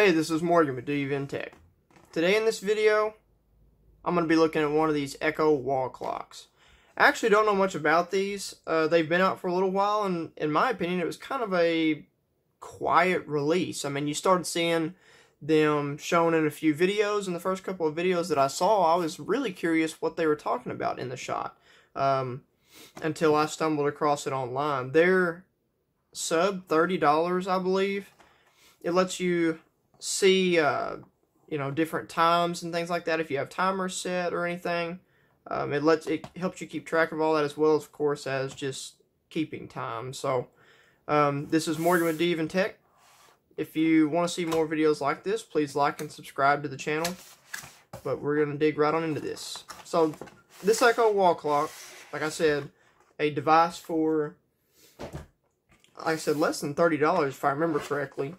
Hey, this is Morgan with Do You Even Tech. Today in this video, I'm going to be looking at one of these Echo wall clocks. I actually don't know much about these. They've been out for a little while, and in my opinion, it was kind of a quiet release. I mean, you started seeing them shown in a few videos. In the first couple of videos that I saw, I was really curious what they were talking about in the shot until I stumbled across it online. They're sub $30, I believe. It lets you see you know, different times and things like that if you have timers set or anything. It helps you keep track of all that, as well as, of course, as just keeping time. So this is Morgan with Do You Even Tech. If you want to see more videos like this, please like and subscribe to the channel, but we're going to dig right on into this. So this Echo wall clock, like I said, a device for, like I said, less than $30 if I remember correctly.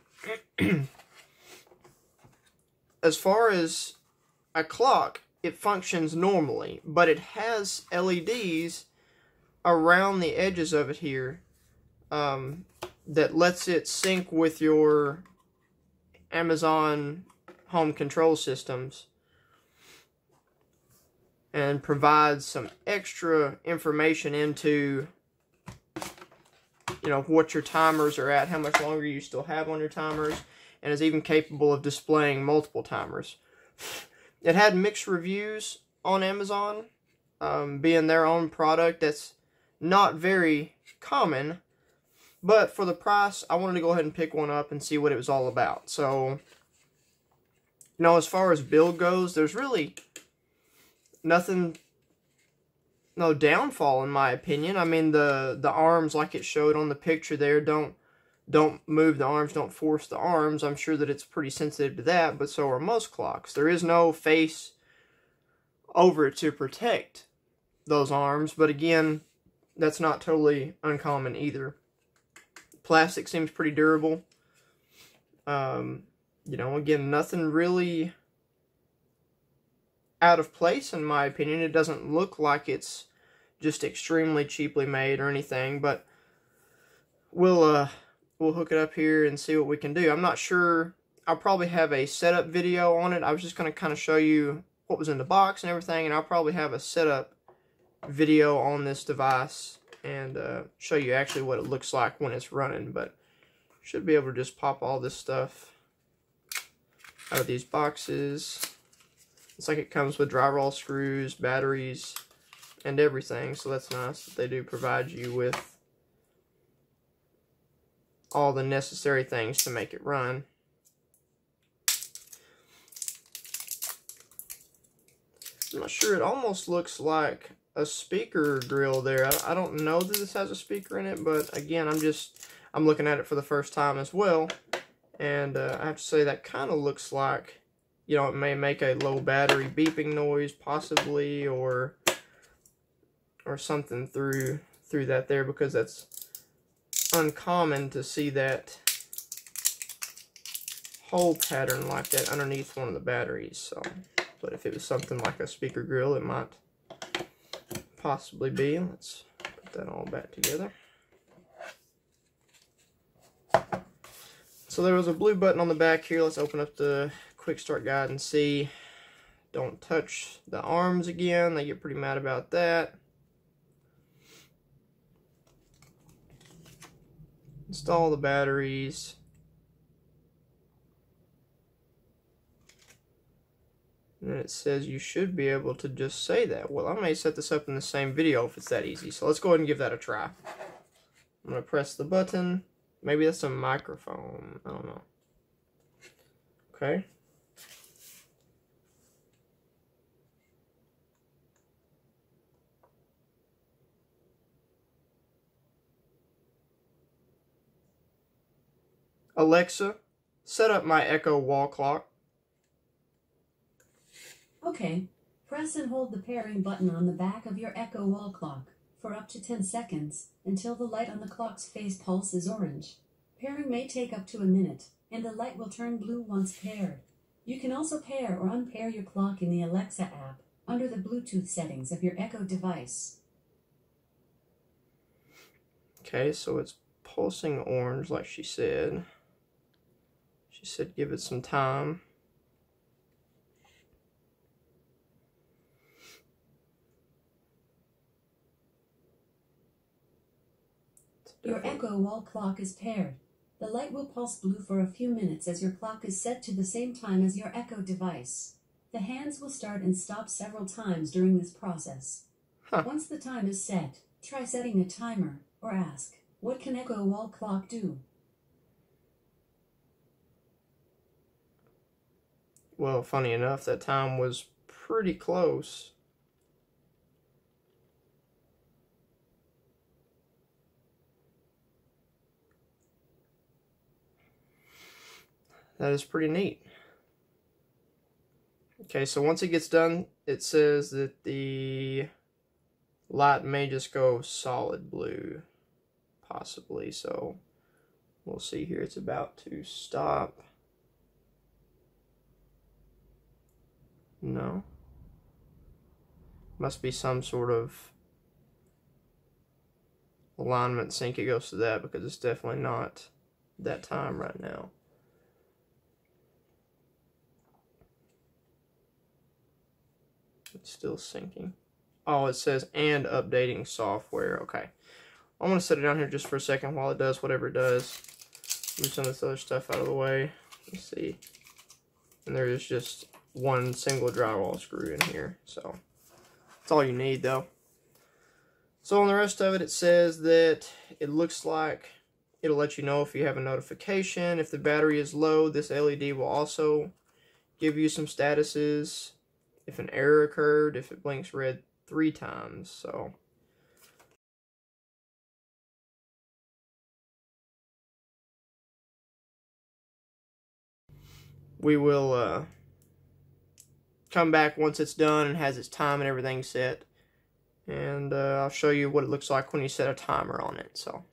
As far as a clock, it functions normally, but it has LEDs around the edges of it here that lets it sync with your Amazon home control systems and provides some extra information into, you know, what your timers are at, how much longer you still have on your timers, and is even capable of displaying multiple timers. It had mixed reviews on Amazon, being their own product. That's not very common, but for the price, I wanted to go ahead and pick one up and see what it was all about. So, you know, as far as build goes, there's really nothing, no downfall in my opinion. I mean, the arms, like it showed on the picture there, don't move the arms, don't force the arms. I'm sure that it's pretty sensitive to that, but so are most clocks. There is no face over it to protect those arms, but again, that's not totally uncommon either. Plastic seems pretty durable. You know, again, nothing really out of place in my opinion. It doesn't look like it's just extremely cheaply made or anything, but we'll hook it up here and see what we can do. I'm not sure. I'll probably have a setup video on it. I was just going to kind of show you what was in the box and everything, and I'll probably have a setup video on this device and show you actually what it looks like when it's running. But should be able to just pop all this stuff out of these boxes. It's like it comes with drywall screws, batteries, and everything, so that's nice that they do provide you with all the necessary things to make it run. I'm not sure, it almost looks like a speaker grill there. I don't know that this has a speaker in it, but again, I'm looking at it for the first time as well, and I have to say that kind of looks like, you know, it may make a low battery beeping noise possibly, or something through that there, because that's uncommon to see that hole pattern like that underneath one of the batteries. So, but if it was something like a speaker grill, it might possibly be. Let's put that all back together. So there was a blue button on the back here. Let's open up the quick start guide and see. Don't touch the arms again. They get pretty mad about that. Install the batteries. And then it says you should be able to just say that. Well, I may set this up in the same video if it's that easy. So let's go ahead and give that a try. I'm going to press the button. Maybe that's a microphone. I don't know. Okay. Alexa, set up my Echo wall clock. Okay. Press and hold the pairing button on the back of your Echo wall clock for up to 10 seconds until the light on the clock's face pulse is orange. Pairing may take up to a minute, and the light will turn blue once paired. You can also pair or unpair your clock in the Alexa app under the Bluetooth settings of your Echo device. Okay, so it's pulsing orange like she said. She said give it some time. Your Echo Wall Clock is paired. The light will pulse blue for a few minutes as your clock is set to the same time as your Echo device. The hands will start and stop several times during this process. Once the time is set, try setting a timer, or ask, what can Echo Wall Clock do? Well, funny enough, that time was pretty close. That is pretty neat. Okay, so once it gets done, it says that the light may just go solid blue, possibly. So we'll see here, it's about to stop. No. Must be some sort of alignment sync it goes to that, because it's definitely not that time right now. It's still syncing. Oh, it says and updating software. Okay. I'm going to set it down here just for a second while it does whatever it does. Move some of this other stuff out of the way. Let's see. And there is just one single drywall screw in here. So that's all you need, though. So on the rest of it, it says that it looks like it'll let you know if you have a notification. If the battery is low, this LED will also give you some statuses. If an error occurred, if it blinks red 3 times, so. We will come back once it's done and has its time and everything set. And I'll show you what it looks like when you set a timer on it, so.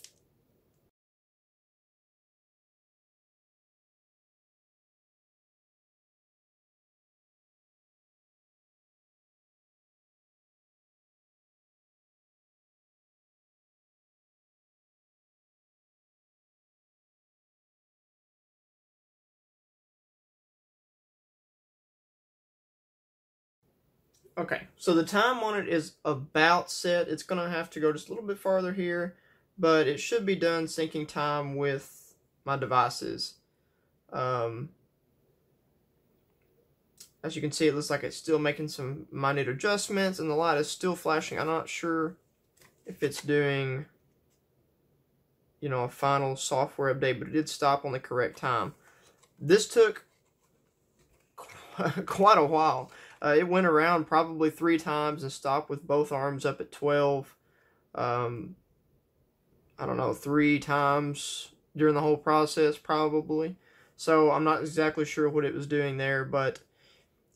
Okay, so the time on it is about set. It's going to have to go just a little bit farther here, but it should be done syncing time with my devices. As you can see, it looks like it's still making some minute adjustments, and the light is still flashing. I'm not sure if it's doing, you know, a final software update, but it did stop on the correct time. This took quite a while. It went around probably 3 times and stopped with both arms up at 12. I don't know, 3 times during the whole process probably. So I'm not exactly sure what it was doing there, but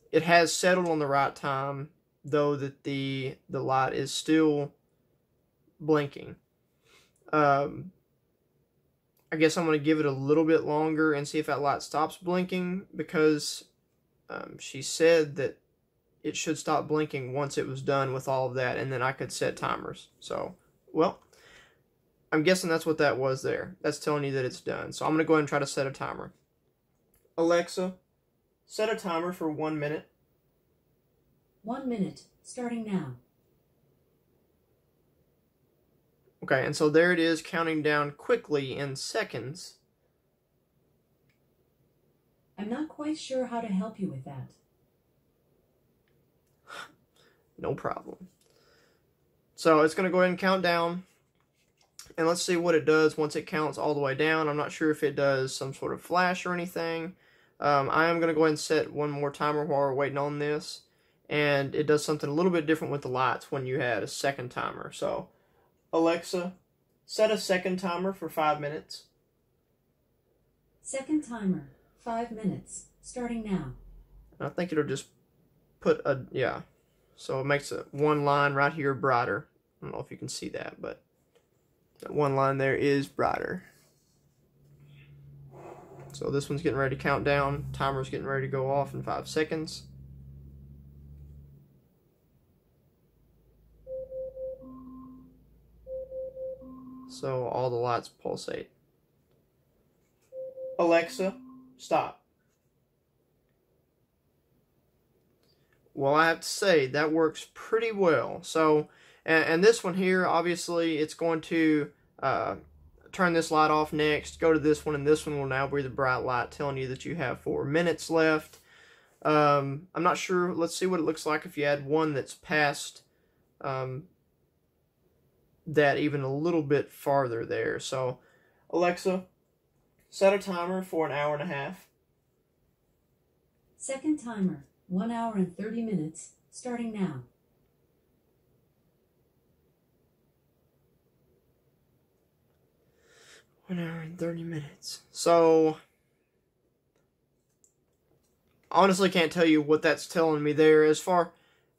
it has settled on the right time, though that the light is still blinking. I guess I'm going to give it a little bit longer and see if that light stops blinking, because she said that it should stop blinking once it was done with all of that, and then I could set timers. So, well, I'm guessing that's what that was there. That's telling you that it's done. So I'm going to go ahead and try to set a timer. Alexa, set a timer for 1 minute. 1 minute, starting now. Okay, and so there it is, counting down quickly in seconds. I'm not quite sure how to help you with that. No problem. So it's going to go ahead and count down. And let's see what it does once it counts all the way down. I'm not sure if it does some sort of flash or anything. I am going to go ahead and set one more timer while we're waiting on this. And it does something a little bit different with the lights when you had a second timer. So, Alexa, set a second timer for 5 minutes. Second timer. 5 minutes, starting now. I think it'll just put a, yeah. So it makes a one line right here brighter. I don't know if you can see that, but that one line there is brighter. So this one's getting ready to count down. Timer's getting ready to go off in 5 seconds. So all the lights pulsate. Alexa, Stop. Well, I have to say that works pretty well. So, and this one here, obviously, it's going to turn this light off next. Go to this one, and this one will now be the bright light telling you that you have 4 minutes left. I'm not sure. Let's see what it looks like if you add one that's past that even a little bit farther there. So, Alexa, set a timer for 1.5 hours. Second timer. 1 hour and 30 minutes, starting now. One hour and 30 minutes. So, honestly can't tell you what that's telling me there. As far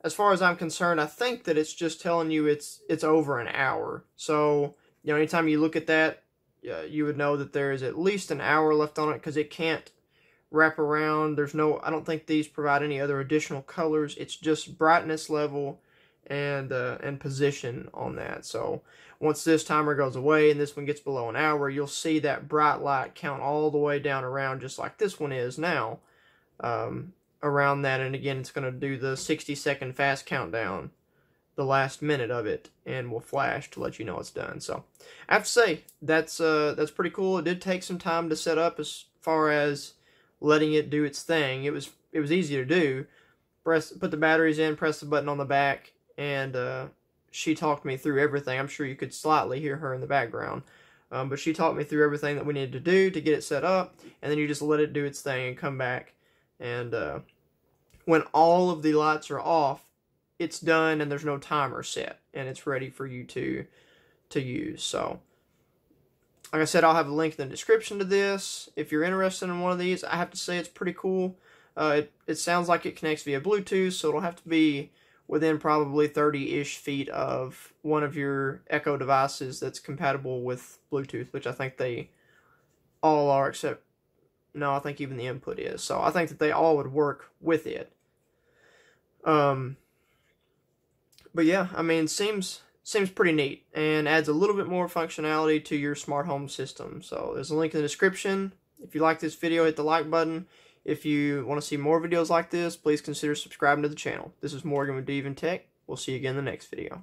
as I'm concerned, I think that it's just telling you it's over an hour. So, you know, anytime you look at that, you would know that there is at least an hour left on it because it can't wrap around. There's no, I don't think these provide any other additional colors. It's just brightness level and position on that. So once this timer goes away and this one gets below an hour, you'll see that bright light count all the way down around, just like this one is now, around that. And again, it's going to do the 60-second fast countdown, the last minute of it, and will flash to let you know it's done. So I have to say that's pretty cool. It did take some time to set up as far as letting it do its thing. It was easy to do. Put the batteries in, press the button on the back, and she talked me through everything. I'm sure you could slightly hear her in the background, but she talked me through everything that we needed to do to get it set up, and then you just let it do its thing and come back. And when all of the lights are off, it's done, and there's no timer set, and it's ready for you to use. So, like I said, I'll have a link in the description to this. If you're interested in one of these, I have to say it's pretty cool. It sounds like it connects via Bluetooth, so it'll have to be within probably 30-ish feet of one of your Echo devices that's compatible with Bluetooth, which I think they all are, except, no, I think even the input is. So I think that they all would work with it. But yeah, I mean, seems pretty neat and adds a little bit more functionality to your smart home system. So there's a link in the description. If you like this video, hit the like button. If you want to see more videos like this, please consider subscribing to the channel. This is Morgan with Do You Even Tech. We'll see you again in the next video.